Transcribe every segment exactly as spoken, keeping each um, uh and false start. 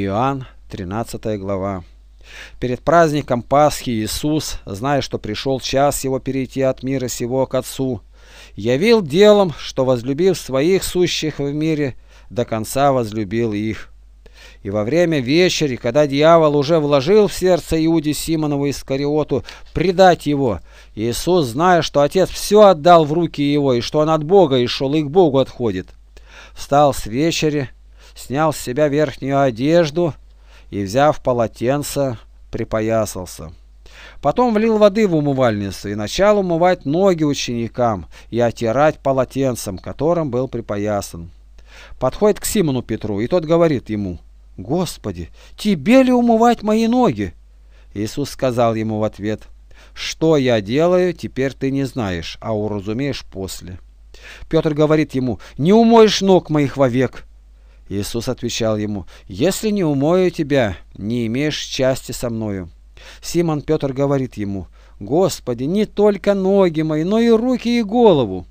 Иоанн, тринадцатая глава. Перед праздником Пасхи Иисус, зная, что пришел час его перейти от мира сего к Отцу, явил делом, что, возлюбив своих сущих в мире, до конца возлюбил их. И во время вечери, когда дьявол уже вложил в сердце Иуде Симонову Искариоту предать его, Иисус, зная, что Отец все отдал в руки его, и что он от Бога и шел, и к Богу отходит, встал с вечери, снял с себя верхнюю одежду и, взяв полотенце, припоясался. Потом влил воды в умывальницу и начал умывать ноги ученикам и отирать полотенцем, которым был припоясан. Подходит к Симону Петру, и тот говорит ему: «Господи, тебе ли умывать мои ноги?» Иисус сказал ему в ответ: «Что я делаю, теперь ты не знаешь, а уразумеешь после». Петр говорит ему: «Не умоешь ног моих вовек». Иисус отвечал ему: «Если не умою тебя, не имеешь части со мною». Симон Петр говорит ему: «Господи, не только ноги мои, но и руки и голову».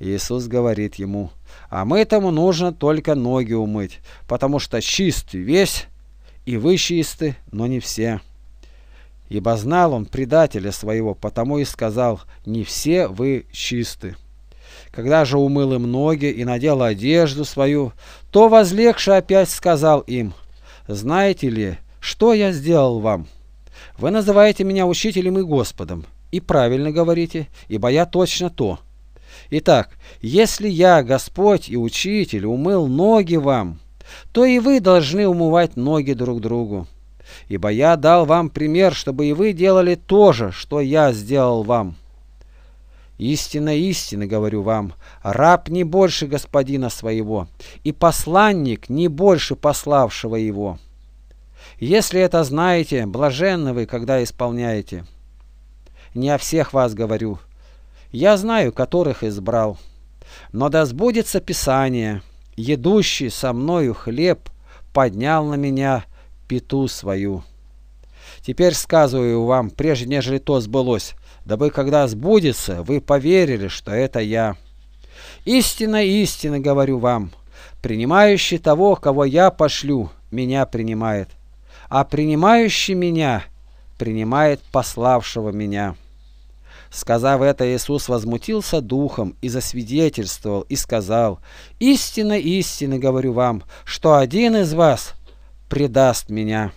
Иисус говорит ему: «А мытому нужно только ноги умыть, потому что чист весь, и вы чисты, но не все». Ибо знал он предателя своего, потому и сказал: «Не все вы чисты». Когда же умыл им ноги и надел одежду свою, то возлегший опять сказал им: «Знаете ли, что я сделал вам? Вы называете меня учителем и Господом, и правильно говорите, ибо я точно то. Итак, если я, Господь и Учитель, умыл ноги вам, то и вы должны умывать ноги друг другу. Ибо я дал вам пример, чтобы и вы делали то же, что я сделал вам. Истинно, истинно говорю вам, раб не больше господина своего, и посланник не больше пославшего его. Если это знаете, блаженны вы, когда исполняете. Не о всех вас говорю. Я знаю, которых избрал. Но да сбудется Писание: едущий со мною хлеб поднял на меня пяту свою. Теперь сказываю вам, прежде нежели то сбылось, дабы, когда сбудется, вы поверили, что это я. Истинно, истинно говорю вам, принимающий того, кого я пошлю, меня принимает, а принимающий меня принимает пославшего меня». Сказав это, Иисус возмутился духом и засвидетельствовал, и сказал: «Истинно, истинно говорю вам, что один из вас предаст меня».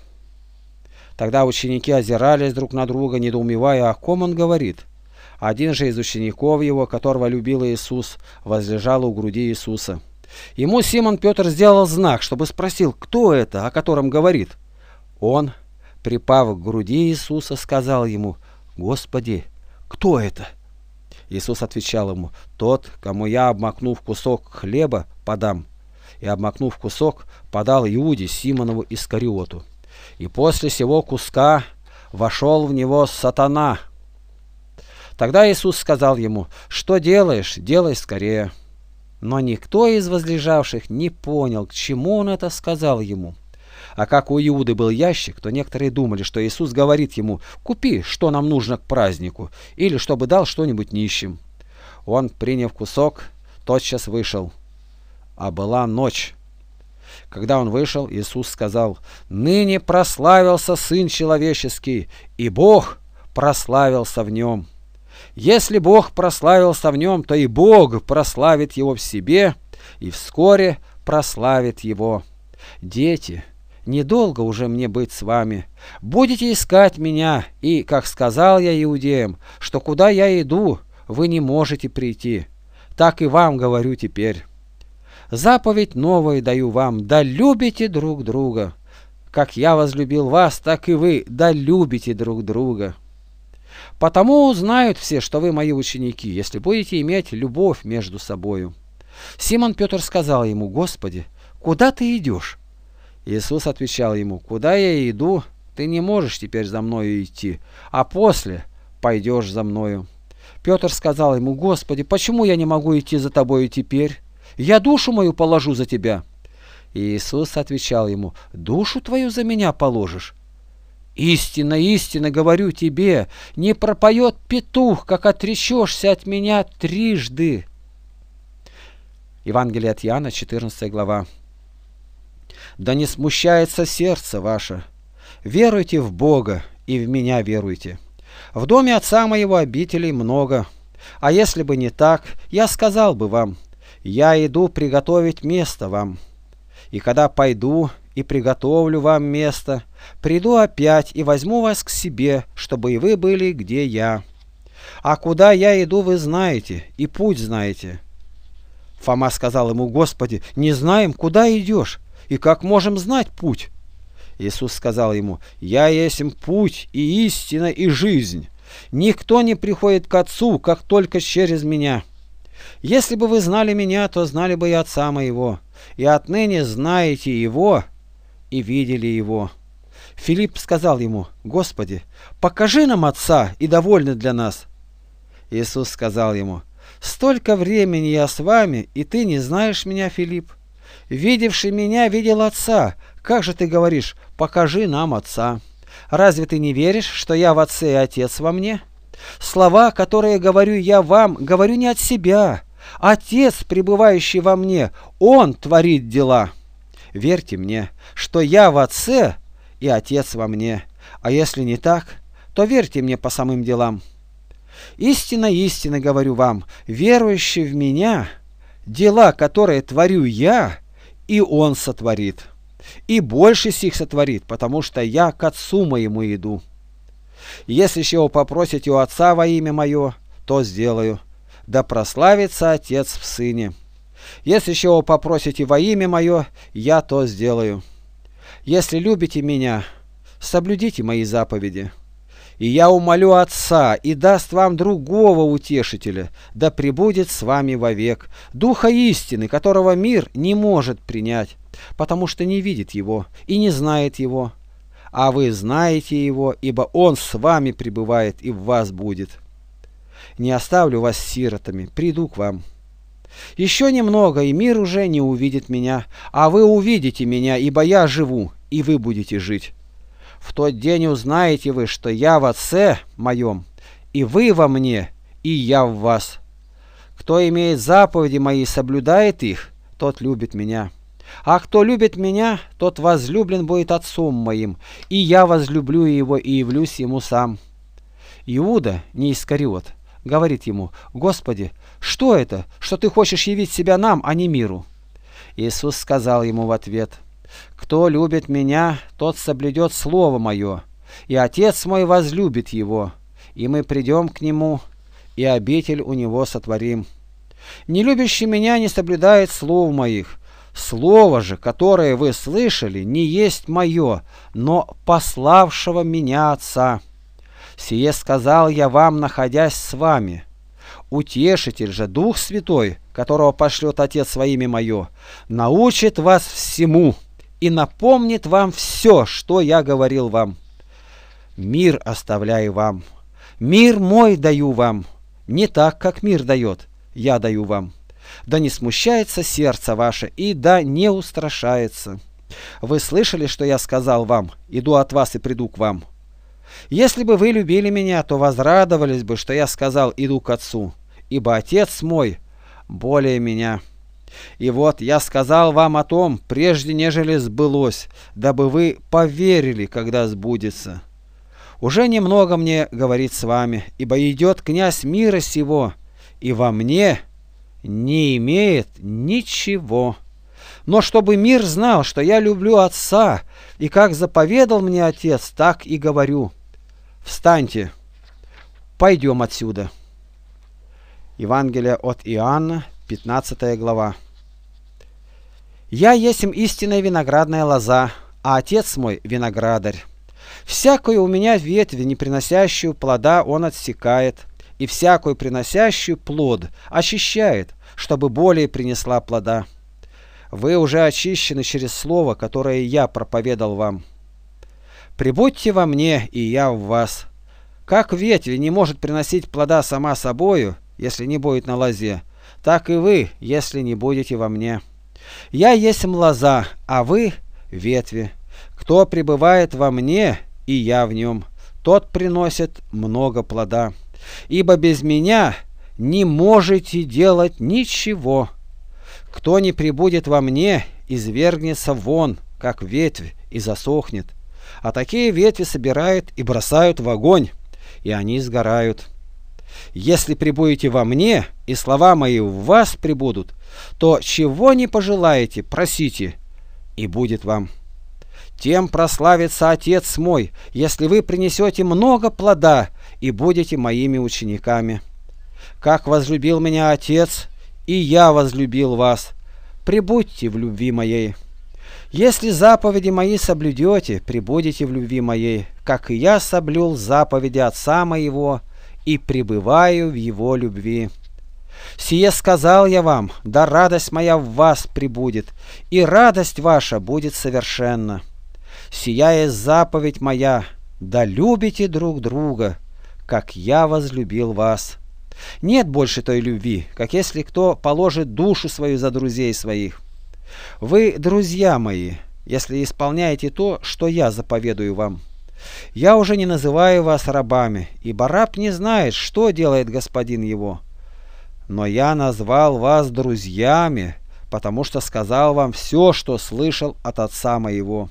Тогда ученики озирались друг на друга, недоумевая, о ком он говорит. Один же из учеников его, которого любил Иисус, возлежал у груди Иисуса. Ему Симон Петр сделал знак, чтобы спросил, кто это, о котором говорит. Он, припав к груди Иисуса, сказал ему: «Господи, кто это?» Иисус отвечал ему: «Тот, кому я, обмакнув кусок хлеба, подам». И, обмакнув кусок, подал Иуде Симонову Искариоту. И после сего куска вошел в него сатана. Тогда Иисус сказал ему: «Что делаешь, делай скорее». Но никто из возлежавших не понял, к чему он это сказал ему. А как у Иуды был ящик, то некоторые думали, что Иисус говорит ему: «Купи, что нам нужно к празднику, или чтобы дал что-нибудь нищим». Он, приняв кусок, тотчас вышел. А была ночь. Когда он вышел, Иисус сказал: «Ныне прославился Сын Человеческий, и Бог прославился в нем. Если Бог прославился в нем, то и Бог прославит его в себе, и вскоре прославит его. Дети, недолго уже мне быть с вами. Будете искать меня, и, как сказал я иудеям, что куда я иду, вы не можете прийти, так и вам говорю теперь. Заповедь новую даю вам: да любите друг друга. Как я возлюбил вас, так и вы да любите друг друга. Потому узнают все, что вы мои ученики, если будете иметь любовь между собою». Симон Петр сказал ему: «Господи, куда ты идешь?» Иисус отвечал ему: «Куда я иду, ты не можешь теперь за мною идти, а после пойдешь за мною». Петр сказал ему: «Господи, почему я не могу идти за тобою теперь? Я душу мою положу за тебя». И Иисус отвечал ему: «Душу твою за меня положишь? Истинно, истинно говорю тебе, не пропоет петух, как отречешься от меня трижды». Евангелие от Иоанна, четырнадцатая глава. да не смущается сердце ваше. Веруйте в Бога и в меня веруйте. В доме Отца моего обителей много, а если бы не так, я сказал бы вам, я иду приготовить место вам. И когда пойду и приготовлю вам место, приду опять и возьму вас к себе, чтобы и вы были, где я. А куда я иду, вы знаете, и путь знаете». Фома сказал ему: «Господи, не знаем, куда идешь, и как можем знать путь?» Иисус сказал ему: «Я есть путь и истина и жизнь. Никто не приходит к Отцу, как только через меня. Если бы вы знали меня, то знали бы и Отца моего. И отныне знаете его и видели его». Филипп сказал ему: «Господи, покажи нам Отца, и довольны для нас». Иисус сказал ему: «Столько времени я с вами, и ты не знаешь меня, Филипп. Видевший меня, видел Отца. Как же ты говоришь: покажи нам Отца? Разве ты не веришь, что я в Отце и Отец во мне? Слова, которые говорю я вам, говорю не от себя. Отец, пребывающий во мне, Он творит дела. Верьте мне, что я в Отце и Отец во мне. А если не так, то верьте мне по самым делам. Истинно, истинно говорю вам, верующий в меня, дела, которые творю я, и он сотворит. И больше сих сотворит, потому что я к Отцу моему иду. Если чего попросите у Отца во имя мое, то сделаю. Да прославится Отец в Сыне. Если чего попросите во имя мое, я то сделаю. Если любите меня, соблюдите мои заповеди. И я умолю Отца, и даст вам другого утешителя, да пребудет с вами вовек, Духа истины, которого мир не может принять, потому что не видит его и не знает его. А вы знаете его, ибо он с вами пребывает и в вас будет. Не оставлю вас сиротами, приду к вам. Еще немного, и мир уже не увидит меня, а вы увидите меня, ибо я живу, и вы будете жить. В тот день узнаете вы, что я в Отце моем, и вы во мне, и я в вас. Кто имеет заповеди мои и соблюдает их, тот любит меня. А кто любит меня, тот возлюблен будет Отцом моим, и я возлюблю его и явлюсь ему сам». Иуда, не Искариот, говорит ему: «Господи, что это, что ты хочешь явить себя нам, а не миру?» Иисус сказал ему в ответ: «Кто любит меня, тот соблюдет слово мое, и Отец мой возлюбит его, и мы придем к нему, и обитель у него сотворим. Не любящий меня не соблюдает слов моих. Слово же, которое вы слышали, не есть мое, но пославшего меня Отца. Сие сказал я вам, находясь с вами. Утешитель же, Дух Святой, которого пошлет Отец во имя мое, научит вас всему и напомнит вам все, что я говорил вам. Мир оставляю вам, мир мой даю вам, не так, как мир дает, я даю вам. Да не смущается сердце ваше, и да не устрашается. Вы слышали, что я сказал вам: иду от вас и приду к вам. Если бы вы любили меня, то возрадовались бы, что я сказал: иду к Отцу, ибо Отец мой более меня. И вот я сказал вам о том, прежде нежели сбылось, дабы вы поверили, когда сбудется. Уже немного мне говорит с вами, ибо идет князь мира сего, и во мне не имеет ничего. Но чтобы мир знал, что я люблю Отца, и как заповедал мне Отец, так и говорю. Встаньте, пойдем отсюда». Евангелие от Иоанна, пятнадцатая глава. «Я есмь истинная виноградная лоза, а Отец мой виноградарь. Всякую у меня ветви, не приносящую плода, он отсекает, и всякую приносящую плод очищает, чтобы более принесла плода. Вы уже очищены через слово, которое я проповедал вам. Прибудьте во мне, и я в вас. Как ветвь не может приносить плода сама собою, если не будет на лозе, так и вы, если не будете во мне. Я есмь лоза, а вы ветви. Кто пребывает во мне, и я в нем, тот приносит много плода. Ибо без меня не можете делать ничего. Кто не пребудет во мне, извергнется вон как ветвь, и засохнет. А такие ветви собирают и бросают в огонь, и они сгорают. Если прибудете во мне, и слова мои в вас прибудут, то чего не пожелаете, просите, и будет вам. Тем прославится Отец мой, если вы принесете много плода и будете моими учениками. Как возлюбил меня Отец, и я возлюбил вас. Прибудьте в любви моей. Если заповеди мои соблюдете, прибудете в любви моей, как и я соблюл заповеди Отца моего и пребываю в его любви. Сие сказал я вам, да радость моя в вас прибудет, и радость ваша будет совершенна. Сия есть заповедь моя, да любите друг друга, как я возлюбил вас. Нет больше той любви, как если кто положит душу свою за друзей своих. Вы, друзья мои, если исполняете то, что я заповедую вам. Я уже не называю вас рабами, ибо раб не знает, что делает господин его. Но я назвал вас друзьями, потому что сказал вам все, что слышал от Отца моего.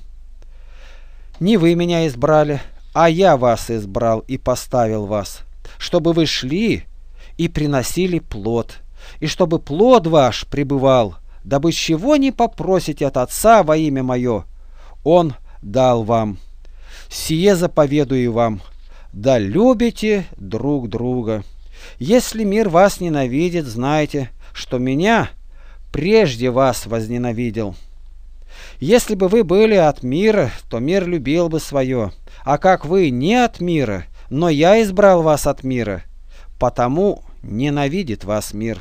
Не вы меня избрали, а я вас избрал и поставил вас, чтобы вы шли и приносили плод, и чтобы плод ваш пребывал, дабы чего не попросите от Отца во имя мое, Он дал вам. Сие заповедую вам, да любите друг друга. Если мир вас ненавидит, знайте, что меня прежде вас возненавидел. Если бы вы были от мира, то мир любил бы свое, а как вы не от мира, но я избрал вас от мира, потому ненавидит вас мир.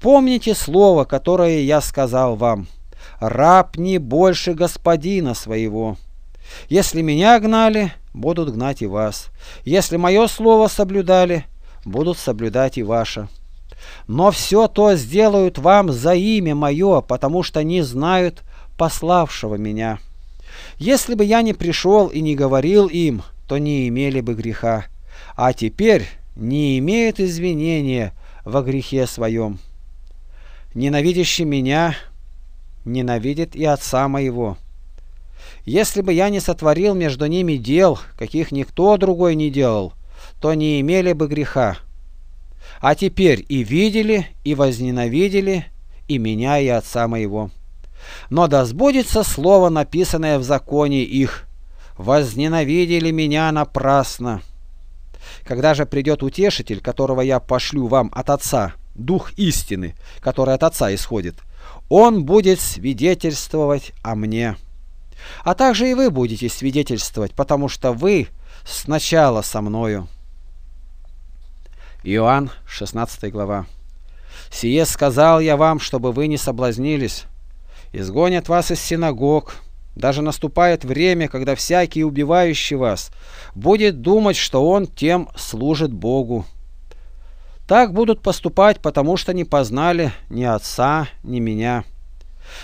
Помните слово, которое я сказал вам: раб не больше господина своего. Если меня гнали, будут гнать и вас. Если мое слово соблюдали, будут соблюдать и ваше. Но все то сделают вам за имя мое, потому что не знают пославшего меня. Если бы я не пришел и не говорил им, то не имели бы греха, а теперь не имеют извинения во грехе своем. Ненавидящий меня ненавидит и Отца моего. Если бы я не сотворил между ними дел, каких никто другой не делал, то не имели бы греха. А теперь и видели, и возненавидели и меня, и Отца моего. Но да сбудется слово, написанное в законе их: возненавидели меня напрасно. Когда же придет утешитель, которого я пошлю вам от Отца, Дух истины, который от Отца исходит, Он будет свидетельствовать о мне. А также и вы будете свидетельствовать, потому что вы сначала со мною. Иоанн, шестнадцатая глава. Сие сказал я вам, чтобы вы не соблазнились. Изгонят вас из синагог. Даже наступает время, когда всякий, убивающий вас, будет думать, что он тем служит Богу. Так будут поступать, потому что не познали ни Отца, ни меня.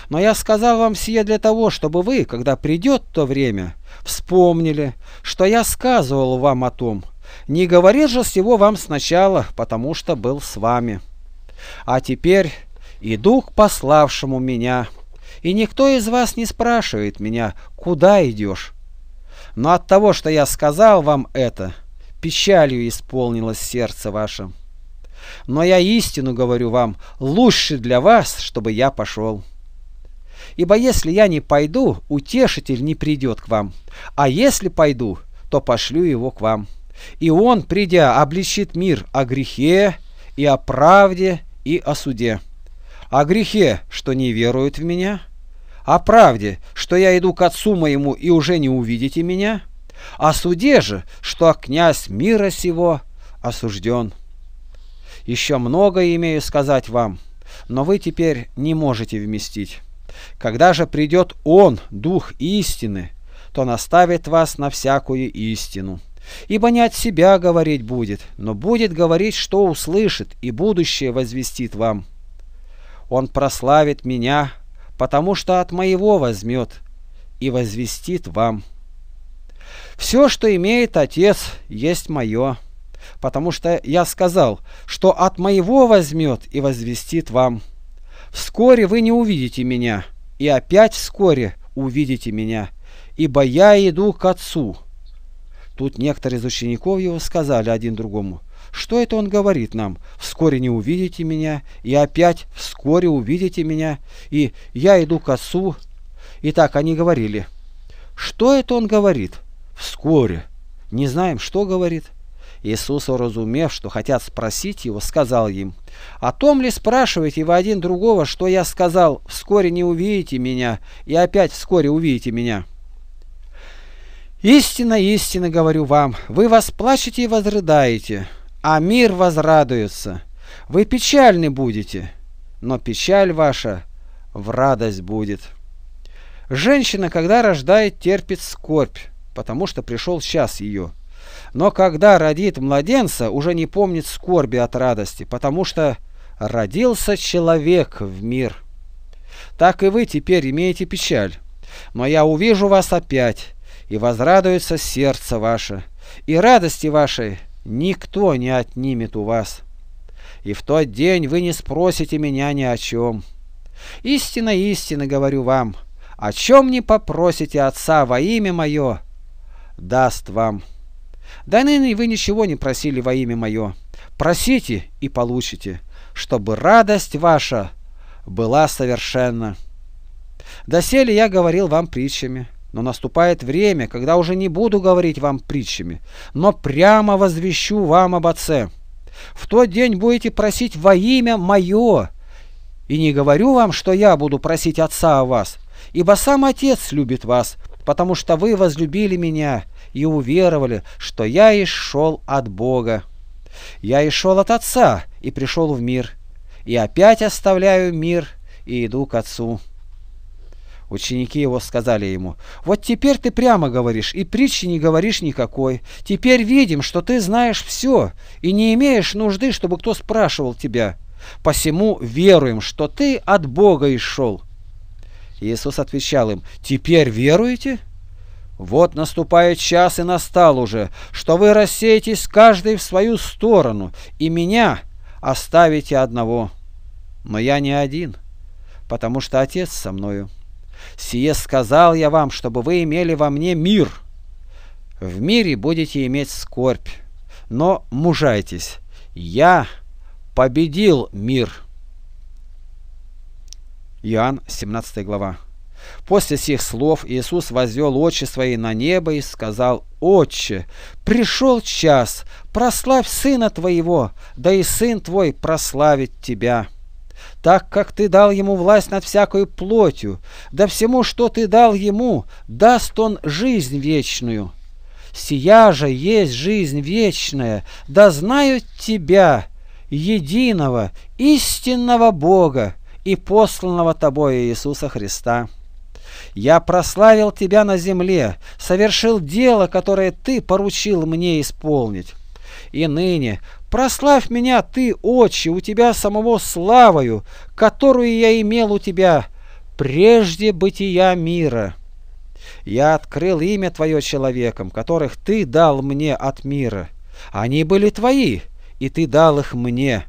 Но я сказал вам сие для того, чтобы вы, когда придет то время, вспомнили, что я сказывал вам о том. Не говорил же сего вам сначала, потому что был с вами. А теперь иду к пославшему меня, и никто из вас не спрашивает меня: куда идешь? Но от того, что я сказал вам это, печалью исполнилось сердце ваше. Но я истину говорю вам: лучше для вас, чтобы я пошел. Ибо если я не пойду, утешитель не придет к вам, а если пойду, то пошлю его к вам. И он, придя, обличит мир о грехе, и о правде, и о суде. О грехе, что не веруют в меня, о правде, что я иду к Отцу моему, и уже не увидите меня, о суде же, что князь мира сего осужден. Еще многое имею сказать вам, но вы теперь не можете вместить. Когда же придет Он, Дух истины, то наставит вас на всякую истину. Ибо не от себя говорить будет, но будет говорить, что услышит, и будущее возвестит вам. Он прославит меня, потому что от моего возьмет, и возвестит вам. Все, что имеет Отец, есть мое, потому что я сказал, что от моего возьмет и возвестит вам. Вскоре вы не увидите меня, и опять вскоре увидите меня, ибо я иду к Отцу». Тут некоторые из учеников его сказали один другому: «Что это он говорит нам? Вскоре не увидите меня, и опять вскоре увидите меня, и я иду к Отцу». И так они говорили: «Что это он говорит? Вскоре. Не знаем, что говорит». Иисус, уразумев, что хотят спросить его, сказал им: «О том ли спрашиваете вы один другого, что я сказал: вскоре не увидите меня, и опять вскоре увидите меня? Истинно, истинно говорю вам, вы восплачете и возрыдаете, а мир возрадуется. Вы печальны будете, но печаль ваша в радость будет. Женщина, когда рождает, терпит скорбь, потому что пришел час ее. Но когда родит младенца, уже не помнит скорби от радости, потому что родился человек в мир. Так и вы теперь имеете печаль, но я увижу вас опять, и возрадуется сердце ваше, и радости вашей никто не отнимет у вас. И в тот день вы не спросите меня ни о чем. Истинно, истинно говорю вам, о чем не попросите Отца во имя Мое, даст вам. Да ныне вы ничего не просили во имя Мое. Просите и получите, чтобы радость ваша была совершенна. Доселе я говорил вам притчами, но наступает время, когда уже не буду говорить вам притчами, но прямо возвещу вам об Отце. В тот день будете просить во имя Мое, и не говорю вам, что я буду просить Отца о вас, ибо сам Отец любит вас, потому что вы возлюбили Меня и уверовали, что я и шел от Бога. Я и шел от Отца, и пришел в мир, и опять оставляю мир, и иду к Отцу». Ученики его сказали ему: «Вот теперь ты прямо говоришь, и притчи не говоришь никакой. Теперь видим, что ты знаешь все, и не имеешь нужды, чтобы кто спрашивал тебя. Посему веруем, что ты от Бога и шел». Иисус отвечал им: «Теперь веруете? Вот наступает час и настал уже, что вы рассеетесь каждый в свою сторону, и меня оставите одного. Но я не один, потому что Отец со мною. Сие сказал я вам, чтобы вы имели во мне мир. В мире будете иметь скорбь, но мужайтесь, я победил мир». Иоанн, семнадцатая глава. После сих слов Иисус возвел очи свои на небо и сказал: «Отче, пришел час, прославь Сына Твоего, да и Сын Твой прославит Тебя, так как Ты дал Ему власть над всякою плотью, да всему, что Ты дал Ему, даст Он жизнь вечную. Сия же есть жизнь вечная, да знают Тебя, единого, истинного Бога и посланного Тобой Иисуса Христа. Я прославил Тебя на земле, совершил дело, которое Ты поручил мне исполнить. И ныне прославь меня Ты, Отче, у Тебя самого славою, которую я имел у Тебя прежде бытия мира. Я открыл имя Твое человекам, которых Ты дал мне от мира. Они были Твои, и Ты дал их мне,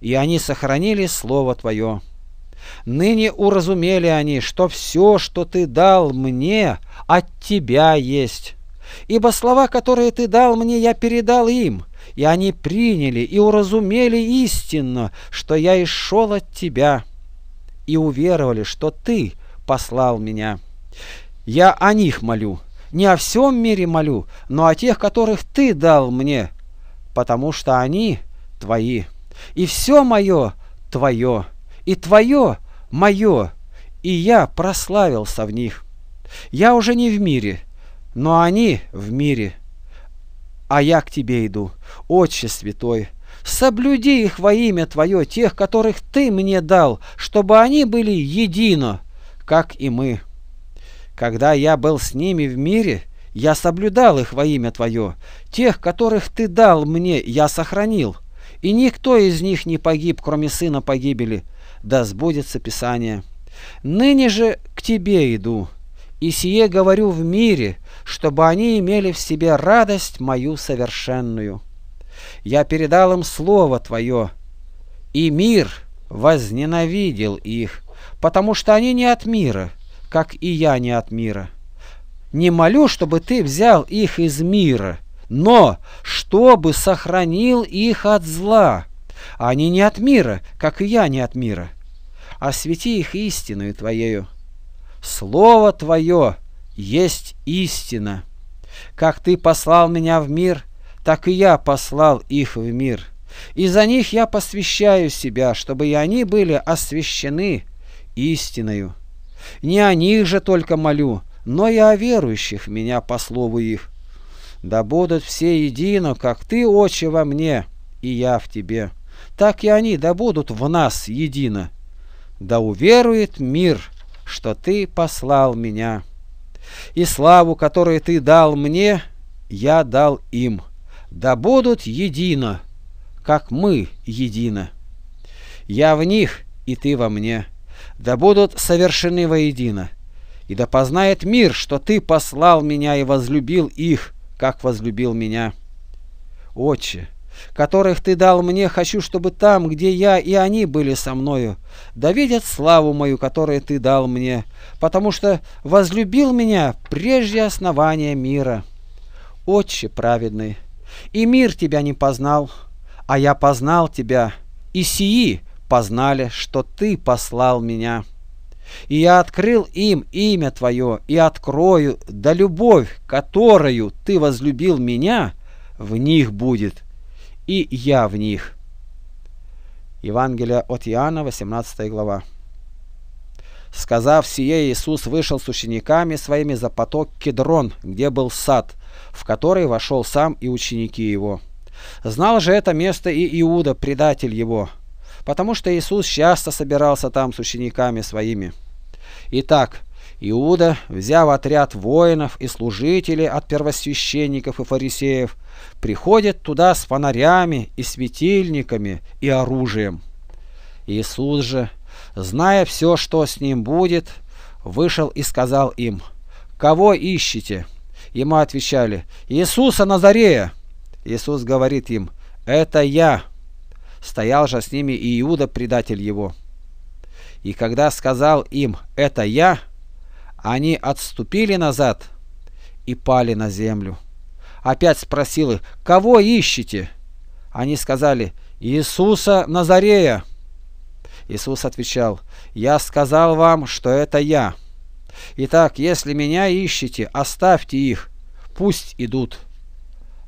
и они сохранили слово Твое. Ныне уразумели они, что все, что Ты дал мне, от Тебя есть. Ибо слова, которые Ты дал мне, я передал им, и они приняли и уразумели истинно, что я и шел от Тебя, и уверовали, что Ты послал меня. Я о них молю, не о всем мире молю, но о тех, которых Ты дал мне, потому что они Твои, и все мое Твое, и Твое мое, и я прославился в них. Я уже не в мире, но они в мире, а я к Тебе иду. Отче Святой, соблюди их во имя Твое, тех, которых Ты мне дал, чтобы они были едино, как и мы. Когда я был с ними в мире, я соблюдал их во имя Твое. Тех, которых Ты дал мне, я сохранил, и никто из них не погиб, кроме сына погибели, да сбудется Писание. Ныне же к Тебе иду, и сие говорю в мире, чтобы они имели в себе радость мою совершенную. Я передал им слово Твое, и мир возненавидел их, потому что они не от мира, как и я не от мира. Не молю, чтобы ты взял их из мира, но чтобы сохранил их от зла. Они не от мира, как и я не от мира. Освети их истиною Твоею. Слово Твое есть истина. Как Ты послал меня в мир, так и я послал их в мир. И за них я посвящаю себя, чтобы и они были освящены истиною. Не о них же только молю, но и о верующих в меня по слову их. Да будут все едино, как Ты, Отче, во мне, и я в Тебе, так и они да будут в нас едино. Да уверует мир, что Ты послал меня. И славу, которую Ты дал мне, я дал им. Да будут едино, как мы едино. Я в них, и Ты во мне. Да будут совершены воедино. И да познает мир, что Ты послал меня и возлюбил их, как возлюбил меня. Отче, которых Ты дал мне, хочу, чтобы там, где я, и они были со мною, да видят славу мою, которую Ты дал мне, потому что возлюбил меня прежде основания мира. Отче праведный, и мир Тебя не познал, а я познал Тебя, и сии познали, что Ты послал меня. И я открыл им имя Твое, и открою, да любовь, которую Ты возлюбил меня, в них будет, и я в них. Евангелие от Иоанна, восемнадцатая глава. Сказав сие, Иисус вышел с учениками своими за поток Кедрон, где был сад, в который вошел сам и ученики его. Знал же это место и Иуда, предатель его, потому что Иисус часто собирался там с учениками своими. Итак, Иуда, взяв отряд воинов и служителей от первосвященников и фарисеев, приходит туда с фонарями и светильниками и оружием. Иисус же, зная все, что с ним будет, вышел и сказал им: «Кого ищете?» Ему отвечали: «Иисуса Назарея». Иисус говорит им: «Это я». Стоял же с ними и Иуда, предатель его. И когда сказал им: «Это я», они отступили назад и пали на землю. Опять спросил их: «Кого ищете?» Они сказали: «Иисуса Назарея». Иисус отвечал: «Я сказал вам, что это я. Итак, если меня ищете, оставьте их, пусть идут.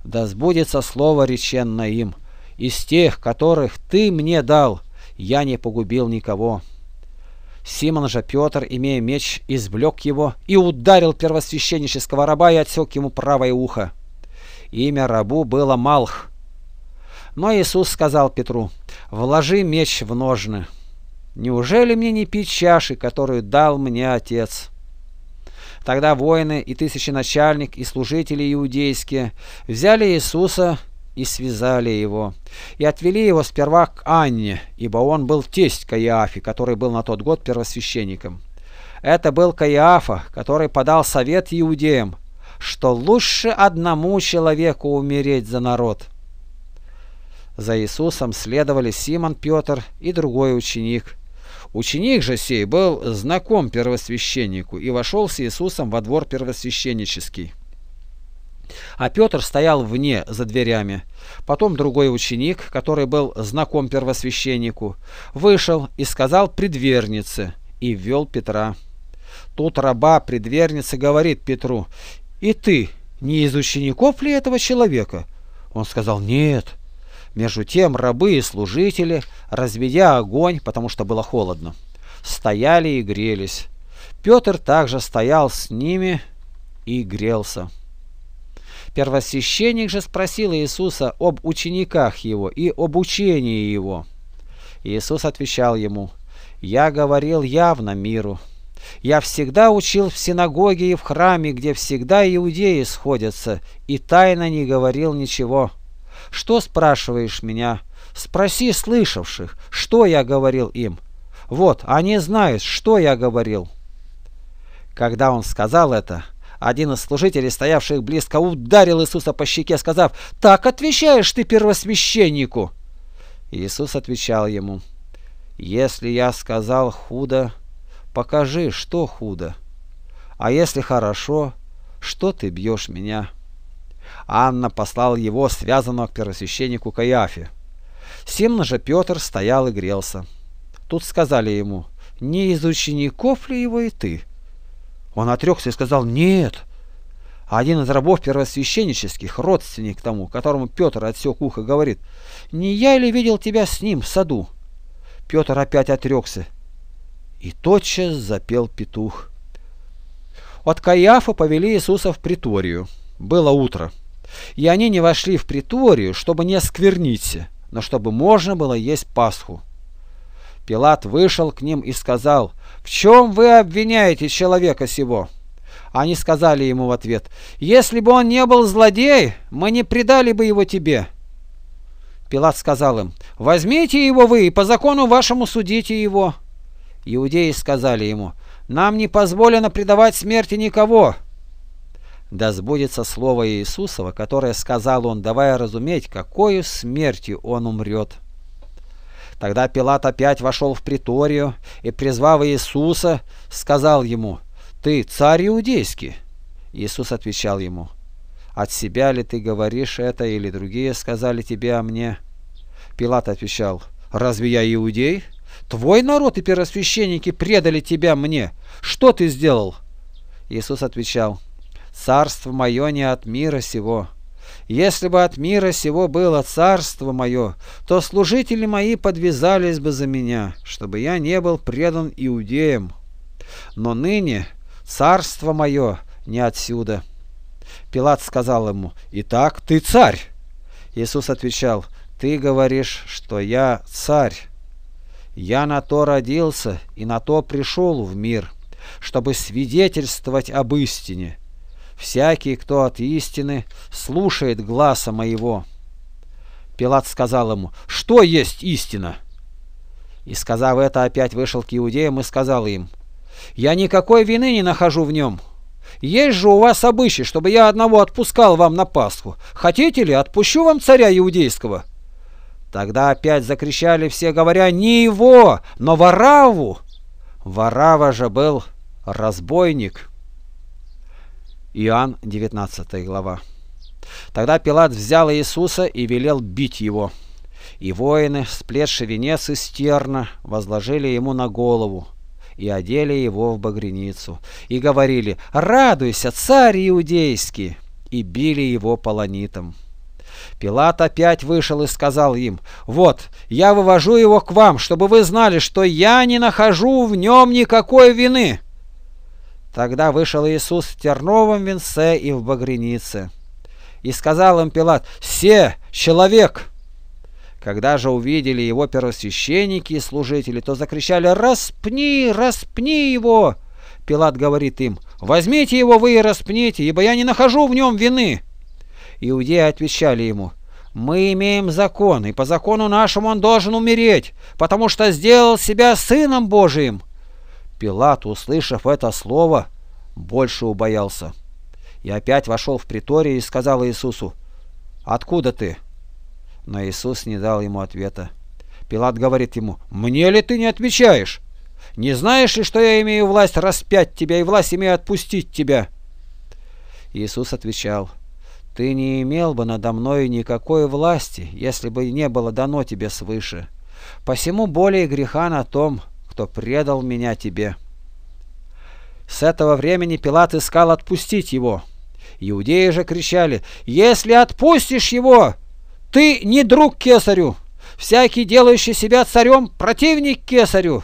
Да сбудется слово, реченное им: из тех, которых Ты мне дал, я не погубил никого». Симон же Петр, имея меч, извлек его и ударил первосвященнического раба и отсек ему правое ухо. Имя рабу было Малх. Но Иисус сказал Петру: «Вложи меч в ножны. Неужели мне не пить чаши, которую дал мне Отец?» Тогда воины и тысяченачальник и служители иудейские взяли Иисуса и связали его, и отвели его сперва к Анне, ибо он был тесть Каиафи, который был на тот год первосвященником. Это был Каиафа, который подал совет иудеям, что лучше одному человеку умереть за народ. За Иисусом следовали Симон Петр и другой ученик. Ученик же сей был знаком первосвященнику и вошел с Иисусом во двор первосвященнический. А Петр стоял вне, за дверями. Потом другой ученик, который был знаком первосвященнику, вышел и сказал предвернице, и ввел Петра. Тут раба предверницы говорит Петру: «И ты не из учеников ли этого человека?» Он сказал: «Нет». Между тем рабы и служители, разведя огонь, потому что было холодно, стояли и грелись. Петр также стоял с ними и грелся. Первосвященник же спросил Иисуса об учениках его и об учении его. Иисус отвечал ему: «Я говорил явно миру. Я всегда учил в синагоге и в храме, где всегда иудеи сходятся, и тайно не говорил ничего. Что спрашиваешь меня? Спроси слышавших, что я говорил им. Вот, они знают, что я говорил». Когда он сказал это, один из служителей, стоявших близко, ударил Иисуса по щеке, сказав: «Так отвечаешь ты первосвященнику?» Иисус отвечал ему: «Если я сказал худо, покажи, что худо. А если хорошо, что ты бьешь меня? Анна послала его, связанного, к первосвященнику Каиафе. Симон же Петр стоял и грелся. Тут сказали ему: не из учеников ли его и ты? Он отрекся и сказал: нет. Один из рабов первосвященнических, родственник тому, которому Петр отсек ухо, говорит: не я ли видел тебя с ним в саду? Петр опять отрекся. И тотчас запел петух. От Каиафы повели Иисуса в приторию. Было утро. И они не вошли в приторию, чтобы не оскверниться, но чтобы можно было есть Пасху. Пилат вышел к ним и сказал: «В чем вы обвиняете человека сего?» Они сказали ему в ответ: «Если бы он не был злодей, мы не предали бы его тебе». Пилат сказал им: «Возьмите его вы и по закону вашему судите его». Иудеи сказали ему: «Нам не позволено предавать смерти никого». Да сбудется слово Иисусова, которое сказал он, давая разуметь, какой смертью он умрет. Тогда Пилат опять вошел в приторию и, призвав Иисуса, сказал ему: «Ты царь иудейский?» Иисус отвечал ему: «От себя ли ты говоришь это, или другие сказали тебе о мне?» Пилат отвечал: «Разве я иудей? Твой народ и первосвященники предали тебя мне. Что ты сделал?» Иисус отвечал: «Царство мое не от мира сего. Если бы от мира сего было царство мое, то служители мои подвязались бы за меня, чтобы я не был предан иудеям. Но ныне царство мое не отсюда». Пилат сказал ему: «Итак, ты царь?» Иисус отвечал: «Ты говоришь, что я царь. Я на то родился и на то пришел в мир, чтобы свидетельствовать об истине. Всякий, кто от истины, слушает гласа моего». Пилат сказал ему: «Что есть истина?» И, сказав это, опять вышел к иудеям и сказал им: «Я никакой вины не нахожу в нем. Есть же у вас обычай, чтобы я одного отпускал вам на Пасху. Хотите ли, отпущу вам царя иудейского?» Тогда опять закричали все, говоря: «Не его, но Варавву!» Варавва же был разбойник. Иоанн, девятнадцатая глава. Тогда Пилат взял Иисуса и велел бить его. И воины, сплетши венец из терна, возложили ему на голову и одели его в багряницу. И говорили: «Радуйся, царь иудейский!» И били его полонитом. Пилат опять вышел и сказал им: «Вот, я вывожу его к вам, чтобы вы знали, что я не нахожу в нем никакой вины». Тогда вышел Иисус в терновом венце и в багрянице. И сказал им Пилат: «Се, человек!» Когда же увидели его первосвященники и служители, то закричали: «Распни, распни его!» Пилат говорит им: «Возьмите его вы и распните, ибо я не нахожу в нем вины». Иудеи отвечали ему: «Мы имеем закон, и по закону нашему он должен умереть, потому что сделал себя Сыном Божиим». Пилат, услышав это слово, больше убоялся. И опять вошел в приторию и сказал Иисусу: «Откуда ты?» Но Иисус не дал ему ответа. Пилат говорит ему: «Мне ли ты не отвечаешь? Не знаешь ли, что я имею власть распять тебя и власть имею отпустить тебя?» Иисус отвечал: «Ты не имел бы надо мною никакой власти, если бы не было дано тебе свыше. Посему более греха на том, кто предал меня тебе». С этого времени Пилат искал отпустить его. Иудеи же кричали: «Если отпустишь его, ты не друг кесарю! Всякий, делающий себя царем, противник кесарю!»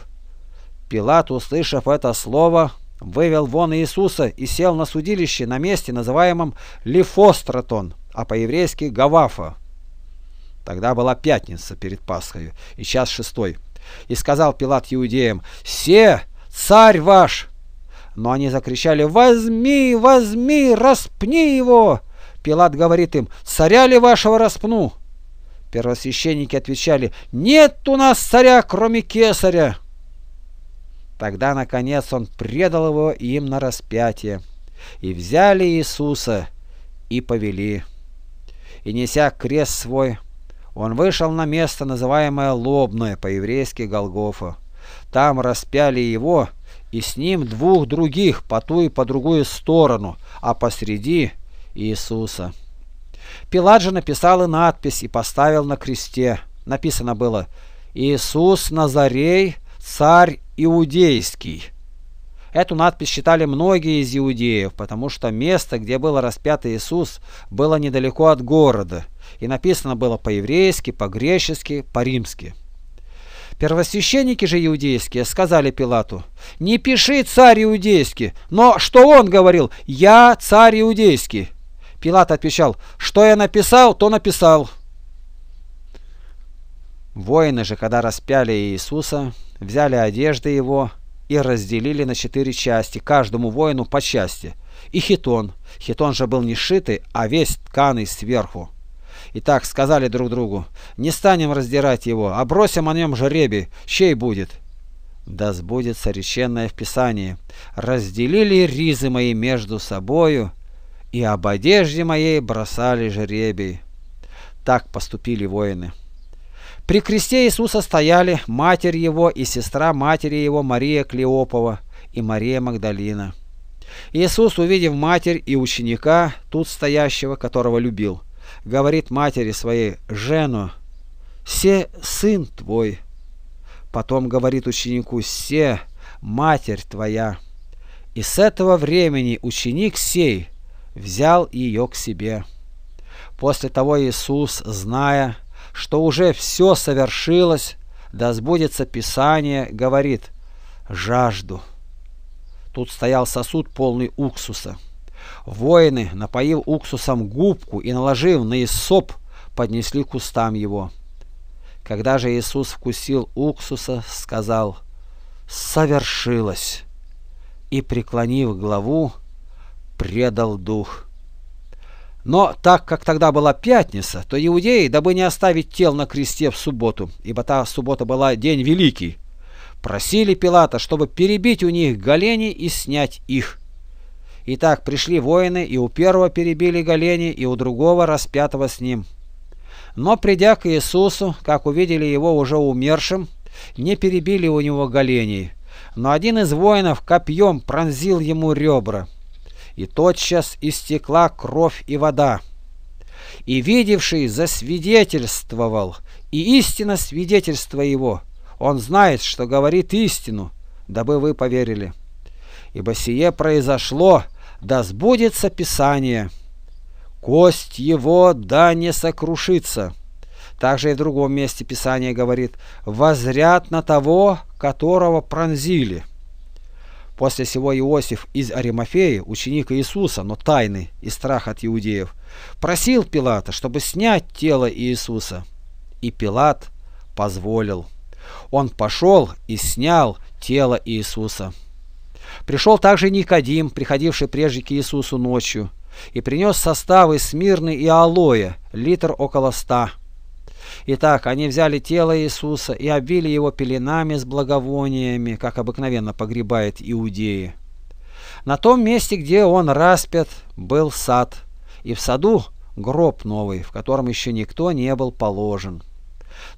Пилат, услышав это слово, вывел вон Иисуса и сел на судилище на месте, называемом Литостротон, а по-еврейски Гавафа. Тогда была пятница перед Пасхою и час шестой. И сказал Пилат иудеям: «Се, царь ваш!» Но они закричали: «Возьми, возьми, распни его!» Пилат говорит им: «Царя ли вашего распну?» Первосвященники отвечали: «Нет у нас царя, кроме кесаря!» Тогда, наконец, он предал его им на распятие. И взяли Иисуса и повели. И, неся крест свой, он вышел на место, называемое Лобное, по-еврейски Голгофа. Там распяли его и с ним двух других по ту и по другую сторону, а посреди Иисуса. Пилат же написал и надпись, и поставил на кресте. Написано было: «Иисус Назарей, царь иудейский». Эту надпись читали многие из иудеев, потому что место, где был распят Иисус, было недалеко от города, и написано было по-еврейски, по-гречески, по-римски. Первосвященники же иудейские сказали Пилату: «Не пиши царь иудейский, но что он говорил? Я царь иудейский». Пилат отвечал: «Что я написал, то написал». Воины же, когда распяли Иисуса, взяли одежды его и разделили на четыре части, каждому воину по части, и хитон. Хитон же был не сшитый, а весь тканый сверху. И так сказали друг другу: «Не станем раздирать его, а бросим о нем жребий, чей будет». Да сбудется реченное в Писании: «Разделили ризы мои между собою, и об одежде моей бросали жребий». Так поступили воины. При кресте Иисуса стояли матерь его и сестра матери его Мария Клеопова и Мария Магдалина. Иисус, увидев матерь и ученика, тут стоящего, которого любил, говорит матери своей: «Жену, се сын твой». Потом говорит ученику: «Се матерь твоя». И с этого времени ученик сей взял ее к себе. После того Иисус, зная, что уже все совершилось, да сбудется Писание, говорит: «Жажду». Тут стоял сосуд, полный уксуса. Воины, напоив уксусом губку и наложив на иссоп, поднесли к устам его. Когда же Иисус вкусил уксуса, сказал: «Совершилось», и, преклонив главу, предал дух. Но так как тогда была пятница, то иудеи, дабы не оставить тел на кресте в субботу, ибо та суббота была день великий, просили Пилата, чтобы перебить у них голени и снять их. Итак, пришли воины, и у первого перебили голени, и у другого распятого с ним. Но, придя к Иисусу, как увидели его уже умершим, не перебили у него голеней, но один из воинов копьем пронзил ему ребра. И тотчас истекла кровь и вода. И видевший засвидетельствовал, и истина свидетельство его. Он знает, что говорит истину, дабы вы поверили. Ибо сие произошло, да сбудется Писание: «Кость его да не сокрушится». Также и в другом месте Писание говорит: «Возрят на того, которого пронзили». После сего Иосиф из Аримафеи, ученик Иисуса, но тайный, и страх от иудеев, просил Пилата, чтобы снять тело Иисуса. И Пилат позволил. Он пошел и снял тело Иисуса. Пришел также Никодим, приходивший прежде к Иисусу ночью, и принес составы смирны и алоэ, литр около ста. Итак, они взяли тело Иисуса и обвили его пеленами с благовониями, как обыкновенно погребает иудеи. На том месте, где он распят, был сад, и в саду гроб новый, в котором еще никто не был положен.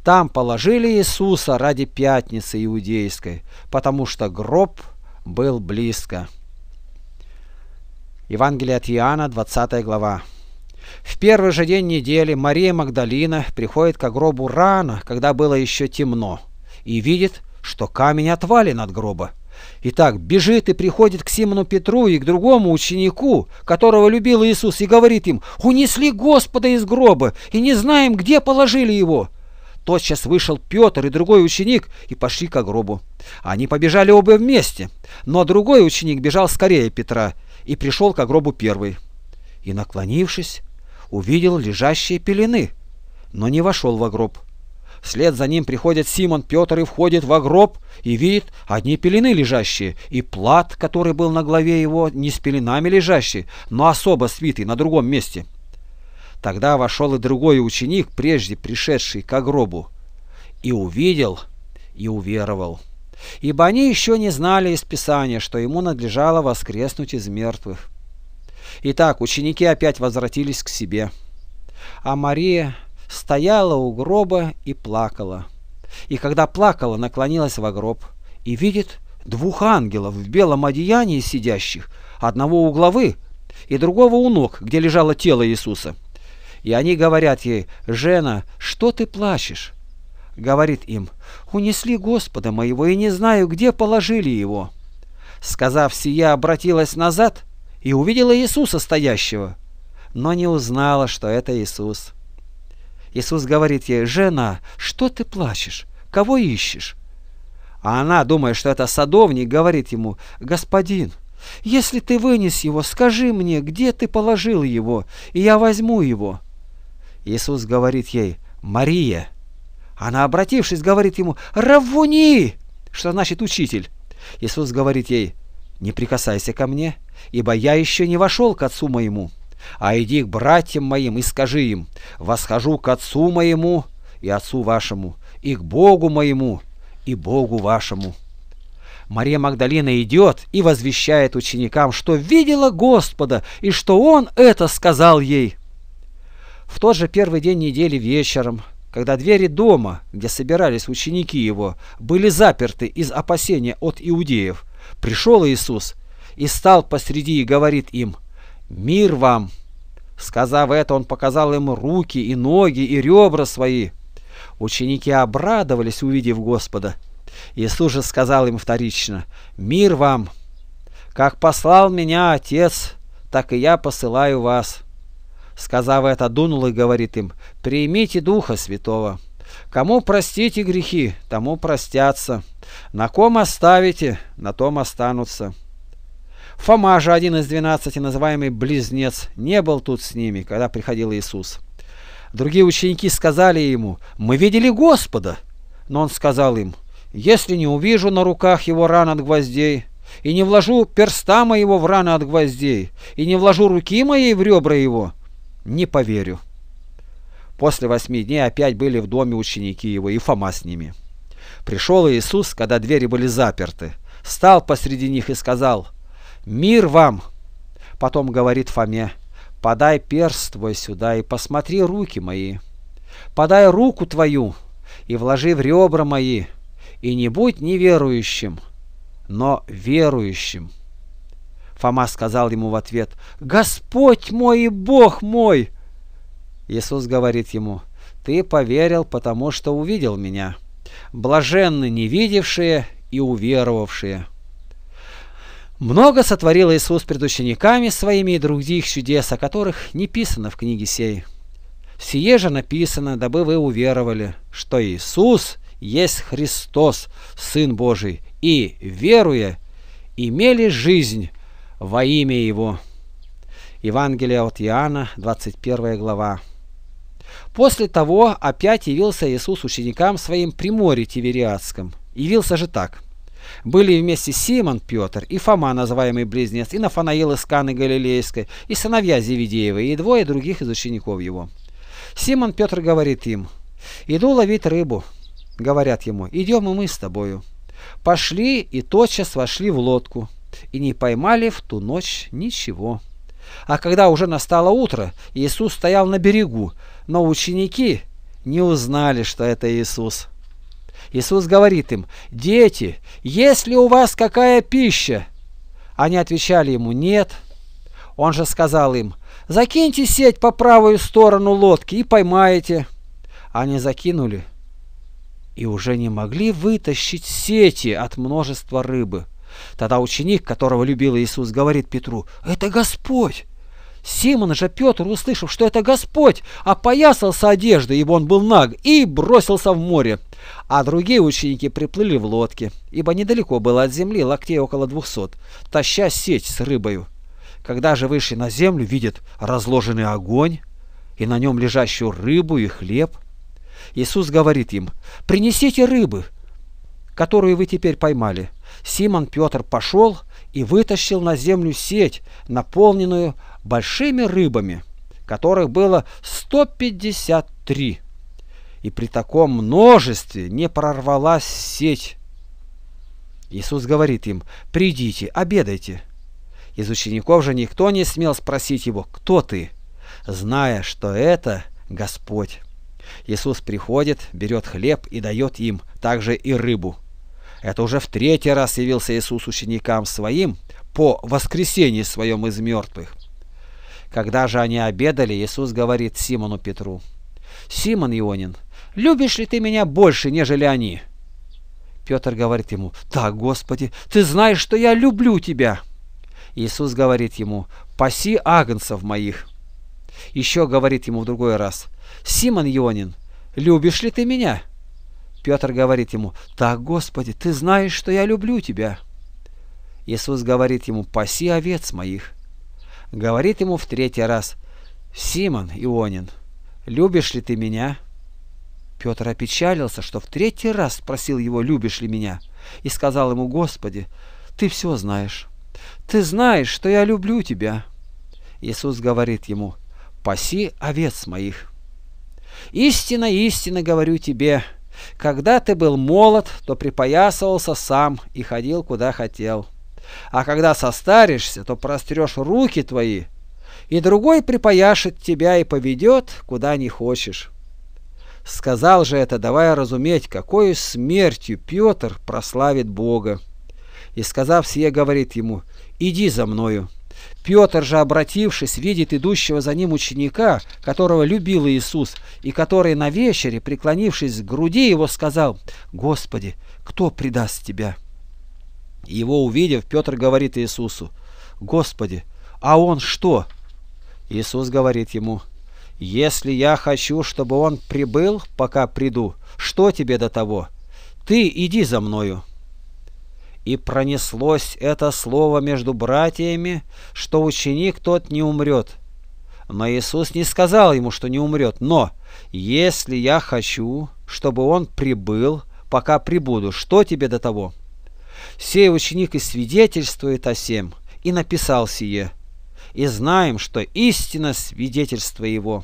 Там положили Иисуса ради пятницы иудейской, потому что гроб был близко. Евангелие от Иоанна, двадцатая глава. В первый же день недели Мария Магдалина приходит к гробу рано, когда было еще темно, и видит, что камень отвален от гроба. Итак, бежит и приходит к Симону Петру и к другому ученику, которого любил Иисус, и говорит им: «Унесли Господа из гроба, и не знаем, где положили его». Тотчас вышел Петр и другой ученик и пошли к гробу. Они побежали оба вместе, но другой ученик бежал скорее Петра и пришел к гробу первый. И, наклонившись, увидел лежащие пелены, но не вошел во гроб. Вслед за ним приходит Симон Петр и входит во гроб, и видит одни пелены лежащие, и плат, который был на голове его, не с пеленами лежащий, но особо свитый на другом месте. Тогда вошел и другой ученик, прежде пришедший ко гробу, и увидел, и уверовал. Ибо они еще не знали из Писания, что ему надлежало воскреснуть из мертвых. Итак, ученики опять возвратились к себе. А Мария стояла у гроба и плакала. И когда плакала, наклонилась во гроб и видит двух ангелов в белом одеянии сидящих, одного у главы и другого у ног, где лежало тело Иисуса. И они говорят ей: «Жена, что ты плачешь?» Говорит им: «Унесли Господа моего, и не знаю, где положили его». Сказав сия, обратилась назад и увидела Иисуса стоящего, но не узнала, что это Иисус. Иисус говорит ей: «Жена, что ты плачешь? Кого ищешь?» А она, думая, что это садовник, говорит ему: «Господин, если ты вынес его, скажи мне, где ты положил его, и я возьму его». Иисус говорит ей: «Мария». Она, обратившись, говорит ему: «Раввуни», что значит «учитель». Иисус говорит ей: «Не прикасайся ко мне, ибо я еще не вошел к отцу моему. А иди к братьям моим и скажи им: восхожу к отцу моему и отцу вашему, и к Богу моему и Богу вашему». Мария Магдалина идет и возвещает ученикам, что видела Господа и что Он это сказал ей. В тот же первый день недели вечером, когда двери дома, где собирались ученики его, были заперты из опасения от иудеев, пришел Иисус и стал посреди и говорит им: «Мир вам!» Сказав это, Он показал им руки и ноги и ребра свои. Ученики обрадовались, увидев Господа. Иисус же сказал им вторично: «Мир вам! Как послал меня Отец, так и я посылаю вас». Сказав это, дунул и говорит им: «Примите Духа Святого. Кому простите грехи, тому простятся. На ком оставите, на том останутся». Фома же, один из двенадцати, называемый Близнец, не был тут с ними, когда приходил Иисус. Другие ученики сказали ему: «Мы видели Господа». Но он сказал им: «Если не увижу на руках его ран от гвоздей, и не вложу перста моего в раны от гвоздей, и не вложу руки моей в ребра его, не поверю». После восьми дней опять были в доме ученики его, и Фома с ними. Пришел Иисус, когда двери были заперты, стал посреди них и сказал: «Мир вам!» Потом говорит Фоме: «Подай перст твой сюда и посмотри руки мои. Подай руку твою и вложи в ребра мои, и не будь неверующим, но верующим». Фома сказал ему в ответ: «Господь мой и Бог мой!» Иисус говорит ему: «Ты поверил, потому что увидел меня. Блаженны невидевшие и уверовавшие». Много сотворил Иисус пред учениками своими и других чудес, о которых не писано в книге сей. Сие же написано, дабы вы уверовали, что Иисус есть Христос, Сын Божий, и, веруя, имели жизнь во имя Его. Евангелие от Иоанна, двадцать первая глава. После того опять явился Иисус ученикам своим при море Тивериадском. Явился же так. Были вместе Симон Петр и Фома, называемый Близнец, и Нафанаил из Каны Галилейской, и сыновья Зеведеевы, и двое других из учеников его. Симон Петр говорит им: «Иду ловить рыбу». Говорят ему: «Идем и мы с тобою». Пошли и тотчас вошли в лодку, и не поймали в ту ночь ничего. А когда уже настало утро, Иисус стоял на берегу, но ученики не узнали, что это Иисус. Иисус говорит им: «Дети, есть ли у вас какая пища?» Они отвечали ему: «Нет». Он же сказал им: «Закиньте сеть по правую сторону лодки и поймаете». Они закинули и уже не могли вытащить сети от множества рыбы. Тогда ученик, которого любил Иисус, говорит Петру: «Это Господь!» Симон же Петр, услышав, что это Господь, опоясался одеждой, ибо он был наг, и бросился в море. А другие ученики приплыли в лодке, ибо недалеко было от земли, локтей около двухсот, таща сеть с рыбою. Когда же вышли на землю, видят разложенный огонь и на нем лежащую рыбу и хлеб. Иисус говорит им: «Принесите рыбы, которую вы теперь поймали». Симон Петр пошел и вытащил на землю сеть, наполненную большими рыбами, которых было сто пятьдесят три, и при таком множестве не прорвалась сеть. Иисус говорит им: «Придите, обедайте». Из учеников же никто не смел спросить его: «Кто ты?», зная, что это Господь. Иисус приходит, берет хлеб и дает им, также и рыбу. Это уже в третий раз явился Иисус ученикам своим по воскресении своем из мертвых. Когда же они обедали, Иисус говорит Симону Петру: «Симон Ионин, любишь ли ты меня больше, нежели они?» Петр говорит ему: «Да, Господи, ты знаешь, что я люблю тебя». Иисус говорит ему: «Паси агнцев моих». Еще говорит ему в другой раз: «Симон Ионин, любишь ли ты меня?» Петр говорит ему: «Да, Господи, ты знаешь, что я люблю тебя». Иисус говорит ему: «Паси овец моих». Говорит ему в третий раз: «Симон Ионин, любишь ли ты меня?» Петр опечалился, что в третий раз спросил его: «Любишь ли меня?» И сказал ему: «Господи, ты все знаешь. Ты знаешь, что я люблю тебя». Иисус говорит ему: «Паси овец моих». «Истинно, истинно говорю тебе, когда ты был молод, то припоясывался сам и ходил, куда хотел. А когда состаришься, то прострешь руки твои, и другой припояшет тебя и поведет, куда не хочешь». Сказал же это, давая разуметь, какой смертью Петр прославит Бога. И, сказав сие, говорит ему: «Иди за мною». Петр же, обратившись, видит идущего за ним ученика, которого любил Иисус, и который на вечере, преклонившись к груди его, сказал: «Господи, кто предаст тебя?» Его увидев, Петр говорит Иисусу: «Господи, а он что?» Иисус говорит ему: «Если я хочу, чтобы он прибыл, пока приду, что тебе до того? Ты иди за мною». И пронеслось это слово между братьями, что ученик тот не умрет. Но Иисус не сказал ему, что не умрет, но: «Если я хочу, чтобы он прибыл, пока прибуду, что тебе до того?» Сей ученик и свидетельствует о сем, и написал сие, и знаем, что истина свидетельство его.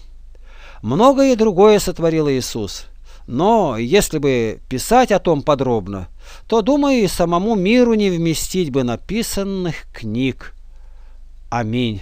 Многое другое сотворил Иисус. Но если бы писать о том подробно, то, думаю, и самому миру не вместить бы написанных книг. Аминь.